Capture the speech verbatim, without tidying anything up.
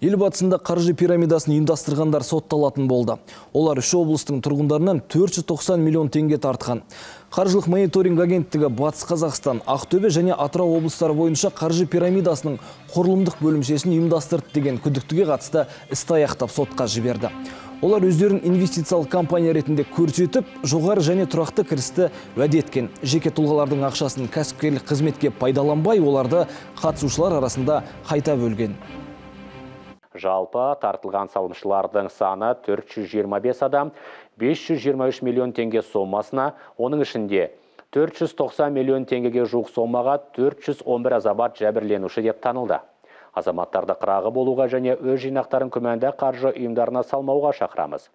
Ел батысында қаржы пирамидасын ұйымдастырғандар сотталатын болды. Олар үш облыстың тұрғындарынан төрт жүз тоқсан миллион теңге тартқан. Қаржылық мониторинг агенттігі Батыс Қазақстан, Ақтөбе және Атырау облыстары бойынша қаржы пирамидасының құрылымдық бөлімшесін ұйымдастырды деген күдіктіге қатысты істі аяқтап сотқа жіберді. Олар өздерін инвестициялық компания ретінде көрсетіп, жоғары және тұрақты кірісті уәде еткен жеке тұлғалардың ақшасын кәсіпкерлік қызметке пайдаланбай, оларды қатысушылар арасында қайта бөлген. Жалпы тартылған салымшылардың саны төрт жүз жиырма бес адам, бес жүз жиырма үш миллион теңге сомасына, оның ішінде төрт жүз тоқсан миллион теңгеге жуық сомаға төрт жүз он бір азамат жәбірленуші деп танылды. Азаматтарды қырағы болуға және өз жинақтарын күмәнді қаржы ұйымдарына салмауға шақырамыз.